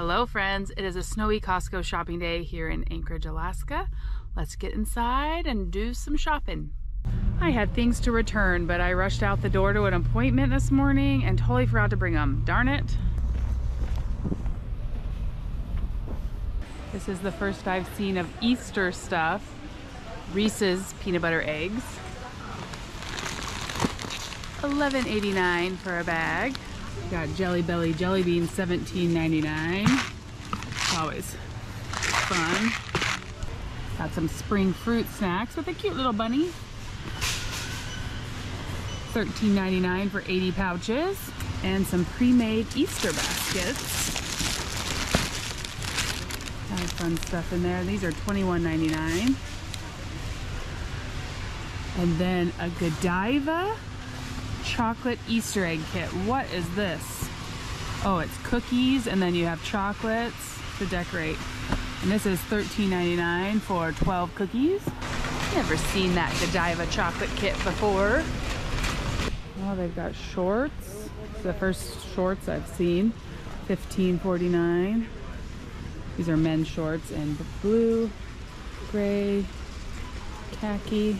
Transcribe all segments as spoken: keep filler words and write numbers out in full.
Hello friends, it is a snowy Costco shopping day here in Anchorage, Alaska. Let's get inside and do some shopping. I had things to return, but I rushed out the door to an appointment this morning and totally forgot to bring them. Darn it. This is the first I've seen of Easter stuff. Reese's peanut butter eggs. eleven eighty-nine for a bag. Got Jelly Belly jelly beans, seventeen ninety-nine. Always fun. Got some spring fruit snacks with a cute little bunny. thirteen ninety-nine for eighty pouches. And some pre-made Easter baskets. Got fun stuff in there. These are twenty-one ninety-nine. And then a Godiva chocolate Easter egg kit. What is this? Oh, it's cookies and then you have chocolates to decorate. And this is thirteen ninety-nine for twelve cookies. Never seen that Godiva chocolate kit before. Oh, they've got shorts. It's the first shorts I've seen. fifteen forty-nine. These are men's shorts in blue, gray, khaki.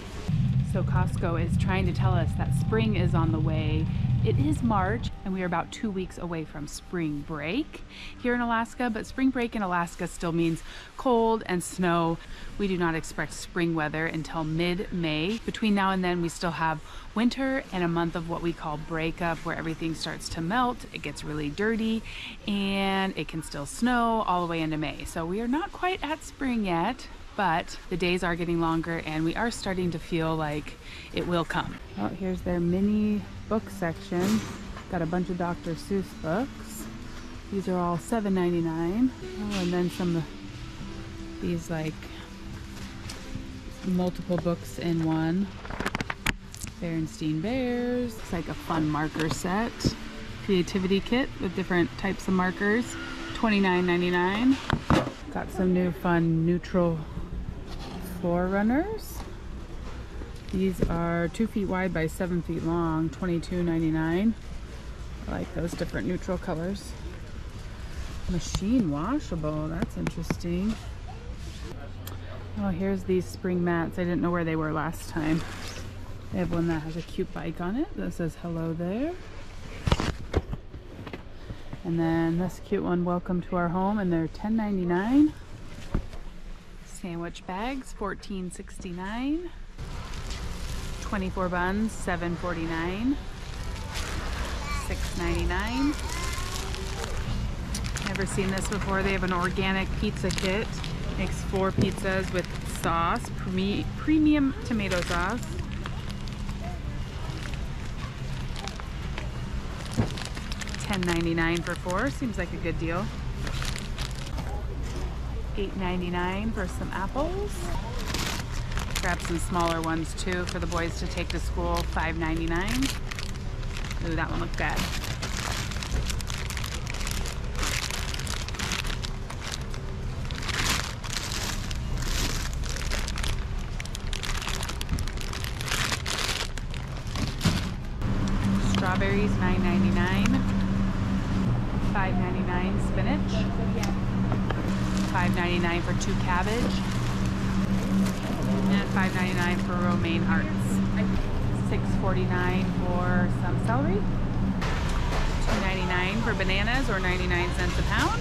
So Costco is trying to tell us that spring is on the way. It is March and we are about two weeks away from spring break here in Alaska, but spring break in Alaska still means cold and snow. We do not expect spring weather until mid-May. Between now and then we still have winter and a month of what we call breakup, where everything starts to melt, it gets really dirty, and it can still snow all the way into May. So we are not quite at spring yet, but the days are getting longer and we are starting to feel like it will come. Oh, here's their mini book section. Got a bunch of Doctor Seuss books. These are all seven ninety-nine. Oh, and then some of these like multiple books in one. Berenstein Bears. It's like a fun marker set. Creativity kit with different types of markers. twenty-nine ninety-nine. Got some new fun neutral floor runners. These are two feet wide by seven feet long, twenty-two ninety-nine. I like those different neutral colors. Machine washable, that's interesting. Oh, here's these spring mats. I didn't know where they were last time. They have one that has a cute bike on it that says hello there. And then this cute one, welcome to our home, and they're ten ninety-nine. Sandwich bags, fourteen sixty-nine. twenty-four buns, seven forty-nine. six ninety-nine. Never seen this before. They have an organic pizza kit. Makes four pizzas with sauce, pre premium tomato sauce. ten ninety-nine for four, seems like a good deal. eight ninety-nine for some apples. Grab some smaller ones too for the boys to take to school, five ninety-nine. Ooh, that one looked good. Strawberries, nine ninety-nine. five ninety-nine spinach, five ninety-nine for two cabbage, and five ninety-nine for romaine hearts, six forty-nine for some celery, two ninety-nine for bananas or ninety-nine cents a pound.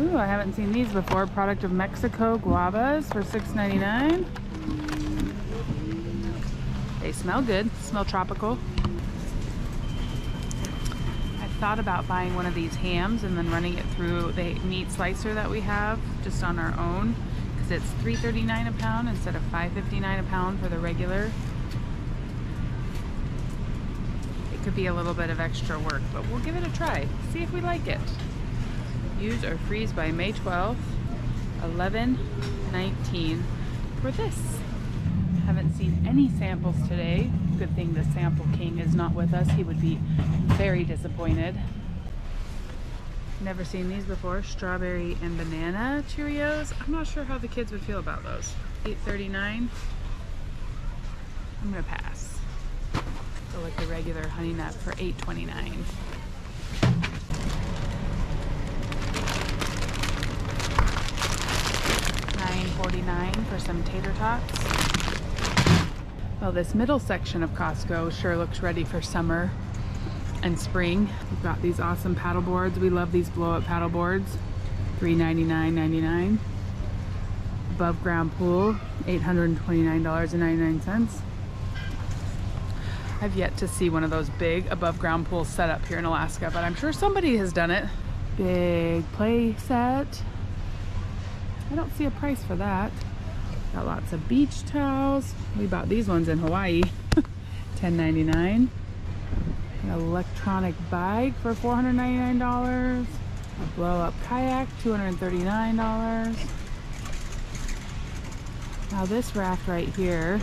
Ooh, I haven't seen these before. Product of Mexico, guavas for six ninety-nine. They smell good, smell tropical. Thought about buying one of these hams and then running it through the meat slicer that we have just on our own, because it's three thirty-nine a pound instead of five fifty-nine a pound for the regular. It could be a little bit of extra work, but we'll give it a try, see if we like it. Use or freeze by May twelfth, eleven nineteen for this. Haven't seen any samples today. Good thing the sample king is not with us. He would be very disappointed. Never seen these before. Strawberry and banana Cheerios. I'm not sure how the kids would feel about those. eight thirty-nine. I'm gonna pass. Go with the regular honey nut for eight twenty-nine. nine for some tater tots. Well, this middle section of Costco sure looks ready for summer and spring. We've got these awesome paddle boards. We love these blow-up paddle boards. three ninety-nine ninety-nine. Above ground pool, eight hundred twenty-nine ninety-nine. I've yet to see one of those big above ground pools set up here in Alaska, but I'm sure somebody has done it. Big play set. I don't see a price for that. Got lots of beach towels. We bought these ones in Hawaii. ten ninety-nine. An electronic bike for four hundred ninety-nine dollars. A blow up kayak, two hundred thirty-nine dollars. Now this raft right here,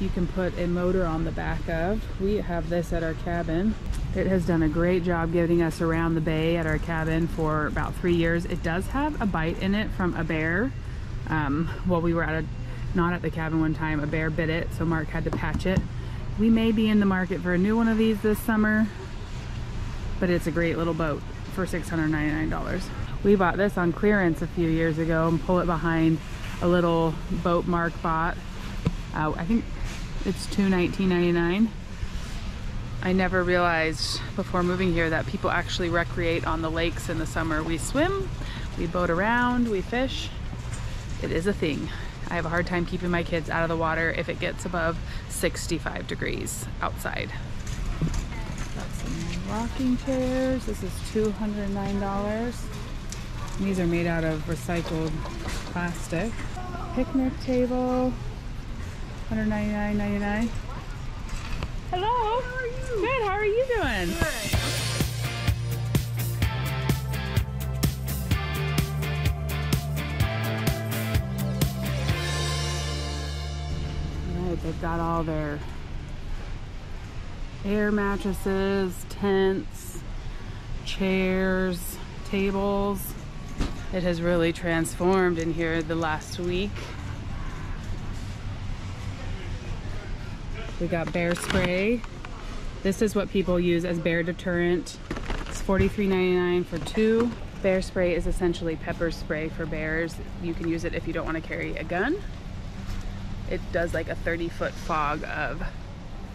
you can put a motor on the back of. We have this at our cabin. It has done a great job getting us around the bay at our cabin for about three years. It does have a bite in it from a bear. Um, well, we were at a, not at the cabin one time, a bear bit it, so Mark had to patch it. We may be in the market for a new one of these this summer, but it's a great little boat for six hundred ninety-nine dollars. We bought this on clearance a few years ago and pull it behind a little boat Mark bought. Uh, I think it's two nineteen ninety-nine. I never realized before moving here that people actually recreate on the lakes in the summer. We swim, we boat around, we fish. It is a thing. I have a hard time keeping my kids out of the water if it gets above sixty-five degrees outside. Got some rocking chairs. This is two hundred nine dollars. These are made out of recycled plastic. Picnic table, one ninety-nine ninety-nine. Hello. How are you? Good. How are you doing? Good. They've got all their air mattresses, tents, chairs, tables. It has really transformed in here the last week. We got bear spray. This is what people use as bear deterrent. It's forty-three ninety-nine for two. Bear spray is essentially pepper spray for bears. You can use it if you don't want to carry a gun. It does like a thirty foot fog of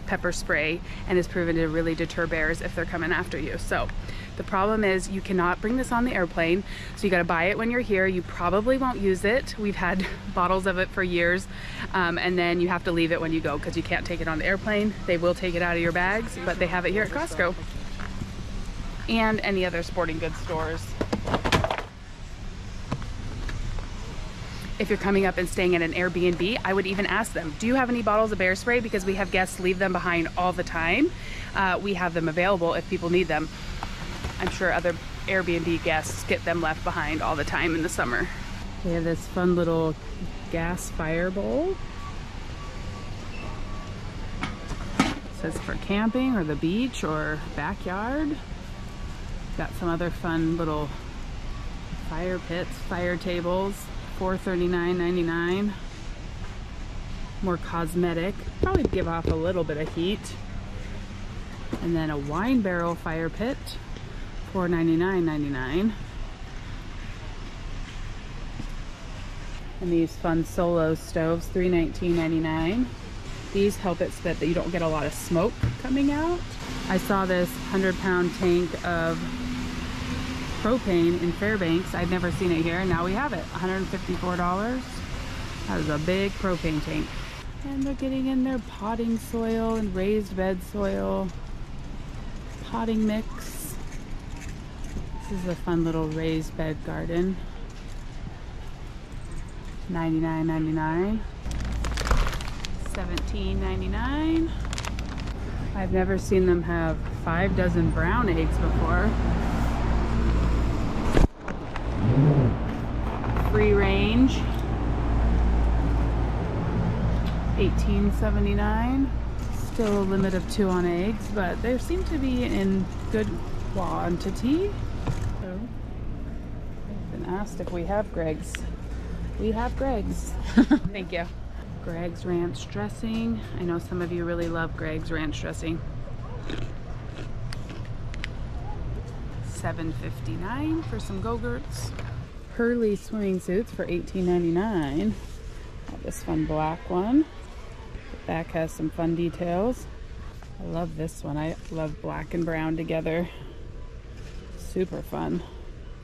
pepper spray and is proven to really deter bears if they're coming after you. So the problem is you cannot bring this on the airplane. So you gotta buy it when you're here. You probably won't use it. We've had bottles of it for years. Um, and then you have to leave it when you go because you can't take it on the airplane. They will take it out of your bags, but they have it here at Costco and any other sporting goods stores. If you're coming up and staying at an Airbnb, I would even ask them, do you have any bottles of bear spray? Because we have guests leave them behind all the time. Uh, we have them available if people need them. I'm sure other Airbnb guests get them left behind all the time in the summer. We have this fun little gas fire bowl. It says for camping or the beach or backyard. Got some other fun little fire pits, fire tables. four thirty-nine ninety-nine. More cosmetic, probably give off a little bit of heat. And then a wine barrel fire pit, four ninety-nine ninety-nine. And these fun solo stoves, three nineteen ninety-nine. These help it so that you don't get a lot of smoke coming out. I saw this hundred pound tank of propane in Fairbanks. I'd never seen it here, and now we have it. one hundred fifty-four dollars. That is a big propane tank. And they're getting in their potting soil and raised bed soil. Potting mix. This is a fun little raised bed garden. ninety-nine ninety-nine. seventeen ninety-nine. I've never seen them have five dozen brown eggs before. Free range, eighteen seventy-nine. Still a limit of two on eggs, but they seem to be in good quantity. So, I've been asked if we have Greg's. We have Greg's. Thank you. Greg's ranch dressing. I know some of you really love Greg's ranch dressing. seven fifty-nine for some Go-Gurts. Pearly swimming suits for eighteen ninety-nine. Got this fun black one. The back has some fun details. I love this one. I love black and brown together. Super fun.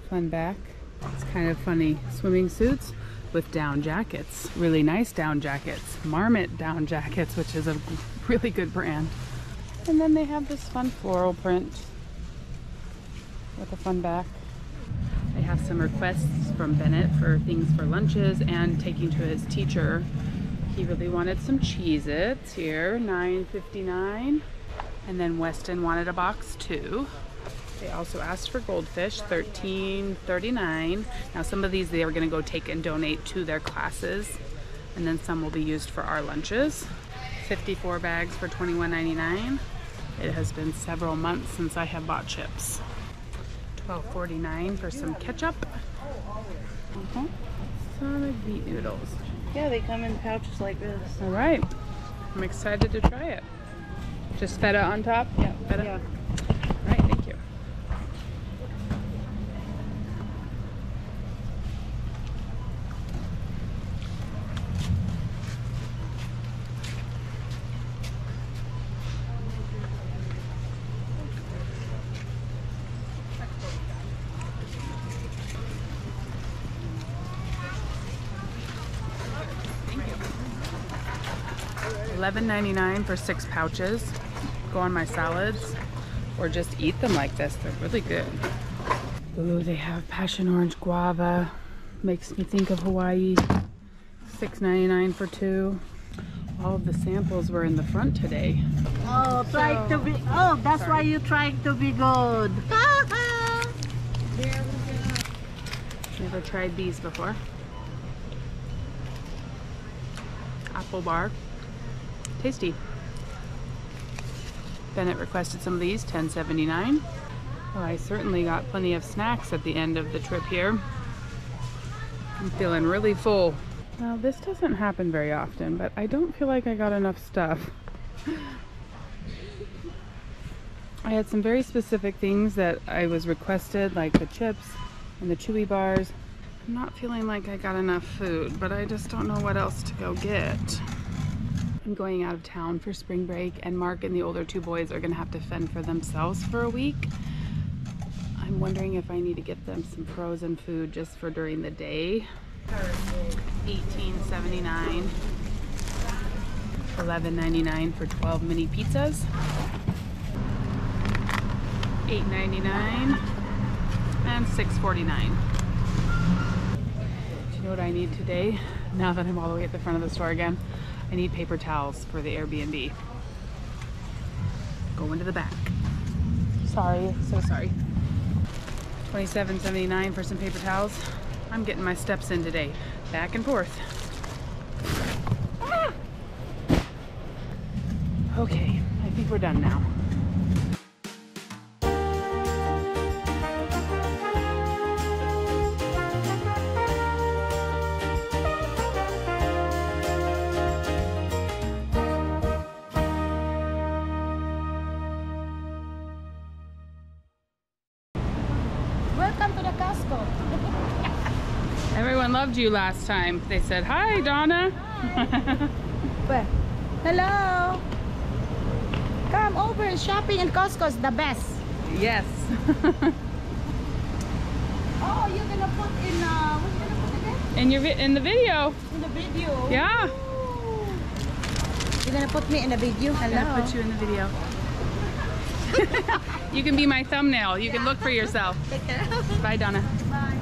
Fun back. It's kind of funny. Swimming suits with down jackets. Really nice down jackets. Marmot down jackets, which is a really good brand. And then they have this fun floral print with a fun back. I have some requests from Bennett for things for lunches and taking to his teacher. He really wanted some Cheez-Its here, nine fifty-nine. And then Weston wanted a box too. They also asked for goldfish, thirteen thirty-nine. Now some of these they are gonna go take and donate to their classes. And then some will be used for our lunches. fifty-four bags for twenty-one ninety-nine. It has been several months since I have bought chips. twelve forty-nine for some ketchup. Uh-huh. Sonic beet noodles. Yeah, they come in pouches like this. All right, I'm excited to try it. Just feta on top? Yeah, feta. Yeah. All right, thank you. eleven ninety-nine for six pouches. Go on my salads or just eat them like this. They're really good. Ooh, they have passion orange guava. Makes me think of Hawaii. six ninety-nine for two. All of the samples were in the front today. Oh, trying so, to be, oh, that's sorry. Why you're trying to be good. Never tried these before. Apple bar. Tasty. Bennett requested some of these, ten seventy-nine. Well, I certainly got plenty of snacks at the end of the trip here. I'm feeling really full. Now, this doesn't happen very often, but I don't feel like I got enough stuff. I had some very specific things that I was requested, like the chips and the chewy bars. I'm not feeling like I got enough food, but I just don't know what else to go get. I'm going out of town for spring break, and Mark and the older two boys are gonna have to fend for themselves for a week. I'm wondering if I need to get them some frozen food just for during the day. eighteen seventy-nine. eleven ninety-nine for twelve mini pizzas. eight ninety-nine and six forty-nine. Do you know what I need today? Now that I'm all the way at the front of the store again, I need paper towels for the Airbnb. Go into the back. Sorry, so sorry. twenty-seven seventy-nine for some paper towels. I'm getting my steps in today. Back and forth. Ah! Okay, I think we're done now. Everyone loved you last time. They said, hi, Donna. Hi. Well, hello. Come over, shopping in Costco is the best. Yes. Oh, you're going to put in, uh, what are you going to put again? In, your vi in the video. In the video? Yeah. Ooh. You're going to put me in the video? Hello. I'm going to put you in the video. You can be my thumbnail. You yeah. can look for yourself. Take care. Bye, Donna. Bye.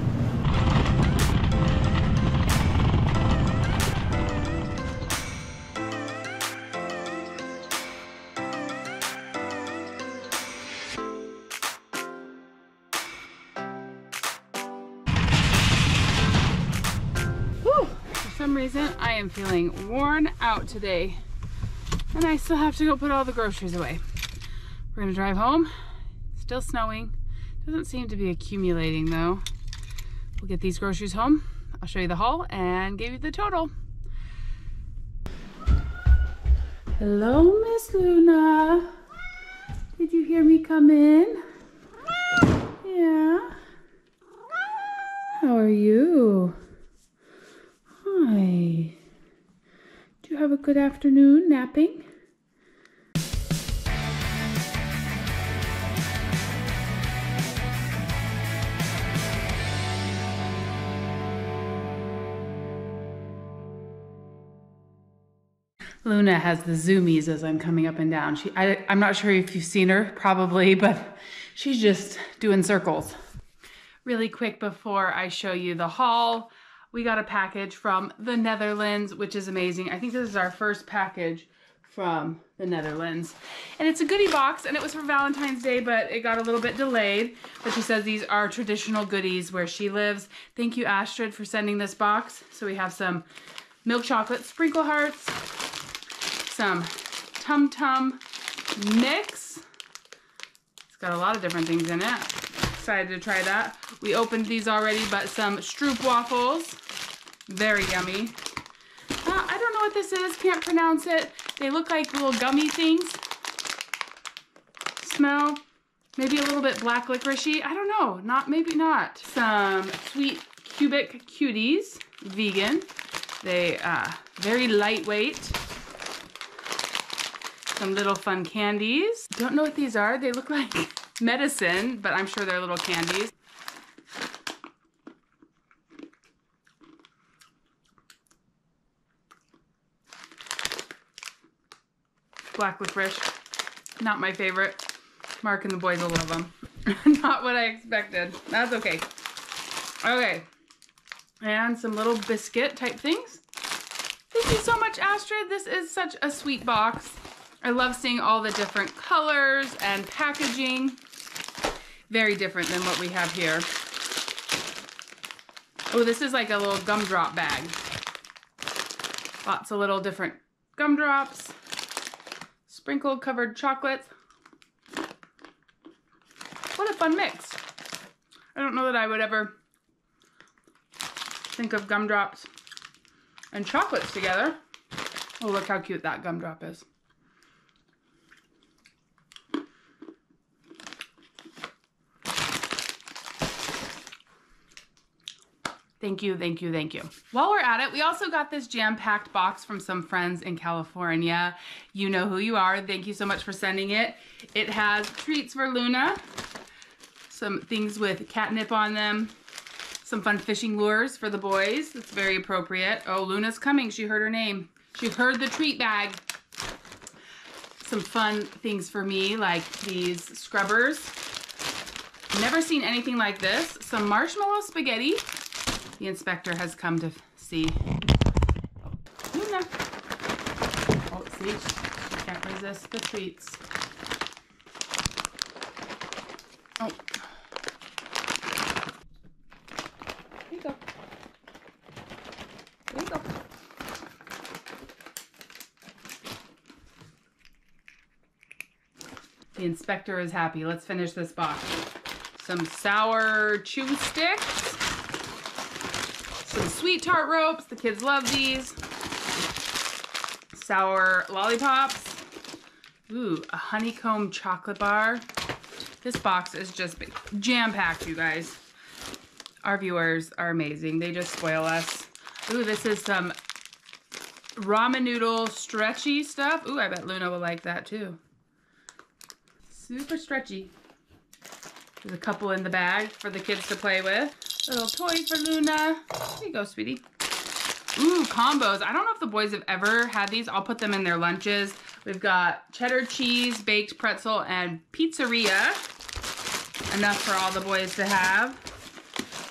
Whew. For some reason, I am feeling worn out today, and I still have to go put all the groceries away. We're gonna drive home. Still snowing. Doesn't seem to be accumulating though. We'll get these groceries home. I'll show you the haul and give you the total. Hello, Miss Luna. Did you hear me come in? Yeah. How are you? Hi. Do you have a good afternoon napping? Luna has the zoomies as I'm coming up and down. She, I, I'm not sure if you've seen her, probably, but she's just doing circles. Really quick before I show you the haul, we got a package from the Netherlands, which is amazing. I think this is our first package from the Netherlands. And it's a goodie box, and it was for Valentine's Day, but it got a little bit delayed. But she says these are traditional goodies where she lives. Thank you, Astrid, for sending this box. So we have some milk chocolate sprinkle hearts, some Tum Tum mix. It's got a lot of different things in it. Excited to try that. We opened these already, but some Stroopwafels. Very yummy. Uh, I don't know what this is. Can't pronounce it. They look like little gummy things. Smell. Maybe a little bit black licorice-y. I don't know. Not, maybe not. Some Sweet Cubic Cuties. Vegan. They uh very lightweight. Some little fun candies. Don't know what these are. They look like medicine, but I'm sure they're little candies. Black licorice. Not my favorite. Mark and the boys will love them. Not what I expected. That's okay. Okay. And some little biscuit type things. Thank you so much, Astrid. This is such a sweet box. I love seeing all the different colors and packaging. Very different than what we have here. Oh, this is like a little gumdrop bag. Lots of little different gumdrops. Sprinkled covered chocolates. What a fun mix. I don't know that I would ever think of gumdrops and chocolates together. Oh, look how cute that gumdrop is. Thank you, thank you, thank you. While we're at it, we also got this jam-packed box from some friends in California. You know who you are. Thank you so much for sending it. It has treats for Luna, some things with catnip on them, some fun fishing lures for the boys. It's very appropriate. Oh, Luna's coming. She heard her name. She heard the treat bag. Some fun things for me, like these scrubbers. Never seen anything like this. Some marshmallow spaghetti. The inspector has come to see. Oh, Luna. Oh, see? She can't resist the treats. Oh. There you go. There you go. The inspector is happy. Let's finish this box. Some sour chew sticks. Some sweet tart ropes. The kids love these. Sour lollipops. Ooh, a honeycomb chocolate bar. This box is just jam-packed, you guys. Our viewers are amazing. They just spoil us. Ooh, this is some ramen noodle stretchy stuff. Ooh, I bet Luna will like that too. Super stretchy. There's a couple in the bag for the kids to play with. Little toy for Luna. There you go, sweetie. Ooh, combos. I don't know if the boys have ever had these. I'll put them in their lunches. We've got cheddar cheese, baked pretzel, and pizzeria. Enough for all the boys to have.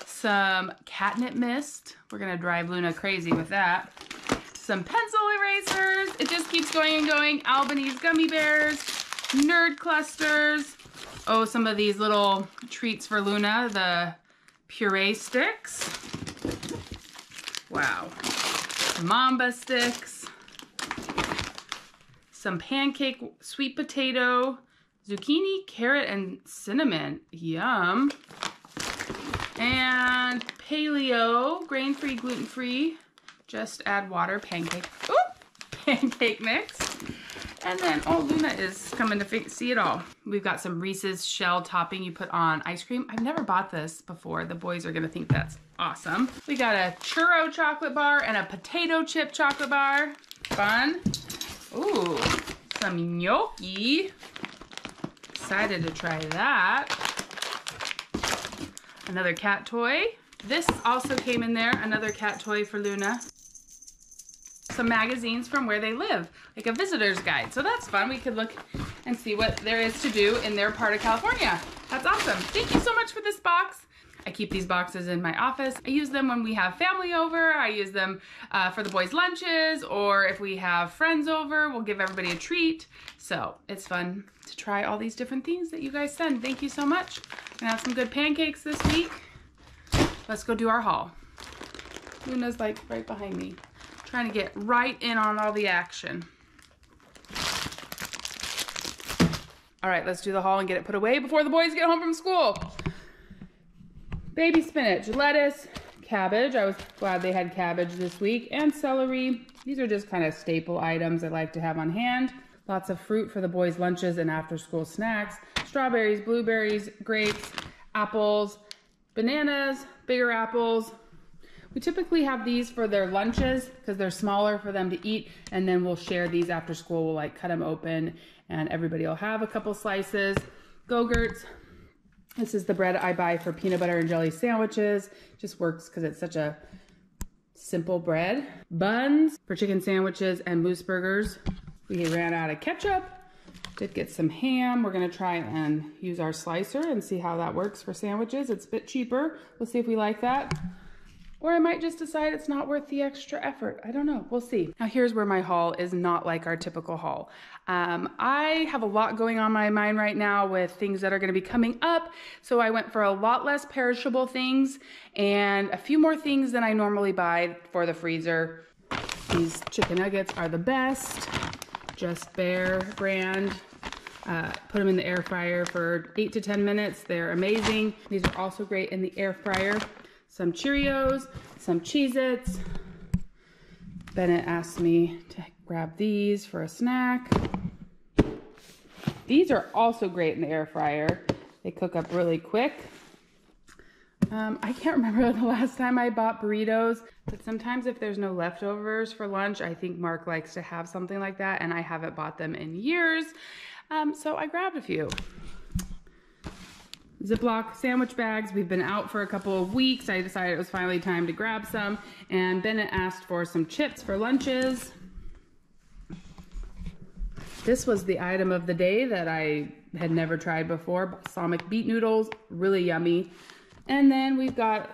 Some catnip mist. We're gonna drive Luna crazy with that. Some pencil erasers. It just keeps going and going. Albanese gummy bears, nerd clusters. Oh, some of these little treats for Luna. The puree sticks. Wow. Mamba sticks. Some pancake, sweet potato, zucchini, carrot, and cinnamon. Yum. And paleo, grain-free, gluten-free. Just add water, pancake. Ooh, pancake mix. And then, oh, Luna is coming to see it all. We've got some Reese's shell topping you put on ice cream. I've never bought this before. The boys are gonna think that's awesome. We got a churro chocolate bar and a potato chip chocolate bar. Fun. Ooh, some gnocchi. Excited to try that. Another cat toy. This also came in there, another cat toy for Luna. Some magazines from where they live, like a visitor's guide. So that's fun. We could look and see what there is to do in their part of California. That's awesome. Thank you so much for this box. I keep these boxes in my office. I use them when we have family over. I use them uh, for the boys' lunches, or if we have friends over, we'll give everybody a treat. So it's fun to try all these different things that you guys send. Thank you so much. We're gonna have some good pancakes this week. Let's go do our haul. Luna's like right behind me, trying to get right in on all the action. All right, let's do the haul and get it put away before the boys get home from school. Baby spinach, lettuce, cabbage. I was glad they had cabbage this week, and celery. These are just kind of staple items I like to have on hand. Lots of fruit for the boys' lunches and after-school snacks. Strawberries, blueberries, grapes, apples, bananas, bigger apples. We typically have these for their lunches because they're smaller for them to eat, and then we'll share these after school. We'll like cut them open and everybody will have a couple slices. Go-gurts. This is the bread I buy for peanut butter and jelly sandwiches. Just works because it's such a simple bread. Buns for chicken sandwiches and loose burgers. We ran out of ketchup. Did get some ham. We're gonna try and use our slicer and see how that works for sandwiches. It's a bit cheaper. We'll see if we like that. Or I might just decide it's not worth the extra effort. I don't know, we'll see. Now here's where my haul is not like our typical haul. Um, I have a lot going on in my mind right now with things that are gonna be coming up. So I went for a lot less perishable things and a few more things than I normally buy for the freezer. These chicken nuggets are the best. Just Bare brand. Uh, put them in the air fryer for eight to ten minutes. They're amazing. These are also great in the air fryer. Some Cheerios, some Cheez-Its. Bennett asked me to grab these for a snack. These are also great in the air fryer. They cook up really quick. Um, I can't remember the last time I bought burritos, but sometimes if there's no leftovers for lunch, I think Mark likes to have something like that, and I haven't bought them in years. Um, so I grabbed a few. Ziploc sandwich bags. We've been out for a couple of weeks. I decided it was finally time to grab some, and Bennett asked for some chips for lunches. This was the item of the day that I had never tried before. Balsamic beet noodles, really yummy. And then we've got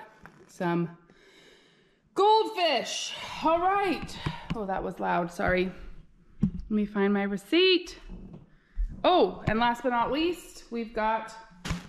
some goldfish. All right. Oh, that was loud, sorry. Let me find my receipt. Oh, and last but not least, we've got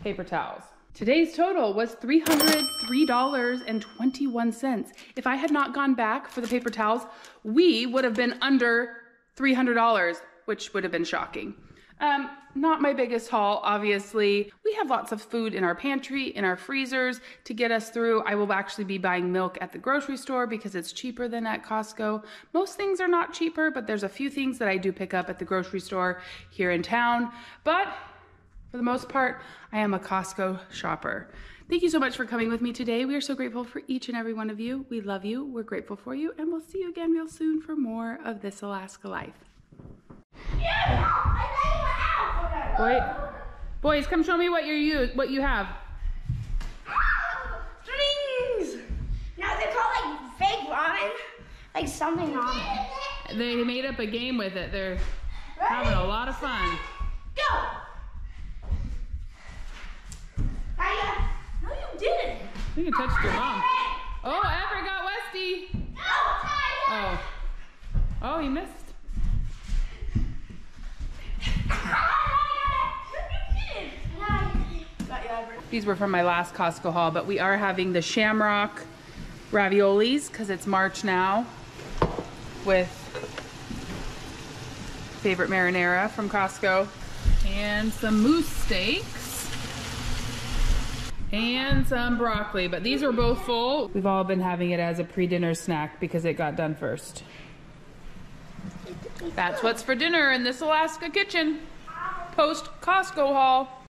paper towels. Today's total was three hundred three dollars and twenty-one cents. If I had not gone back for the paper towels, we would have been under three hundred dollars, which would have been shocking. Um, not my biggest haul, obviously. We have lots of food in our pantry, in our freezers to get us through. I will actually be buying milk at the grocery store because it's cheaper than at Costco. Most things are not cheaper, but there's a few things that I do pick up at the grocery store here in town. But for the most part, I am a Costco shopper. Thank you so much for coming with me today. We are so grateful for each and every one of you. We love you, we're grateful for you, and we'll see you again real soon for more of This Alaska Life. Wait. Boys, come show me what you use, what you have. Oh, strings! No, they're called like fake ramen, like something ramen. They made up a game with it. They're having a lot of fun. Go! I, uh, no, you didn't. You can touch your mom. Oh, Everett got Westy. No, I won. Oh. Oh, he missed. These were from my last Costco haul, but we are having the shamrock raviolis because it's March now with favorite marinara from Costco and some moose steaks. And some broccoli, but these are both full. We've all been having it as a pre-dinner snack because it got done first. That's what's for dinner in this Alaska kitchen. Post Costco haul.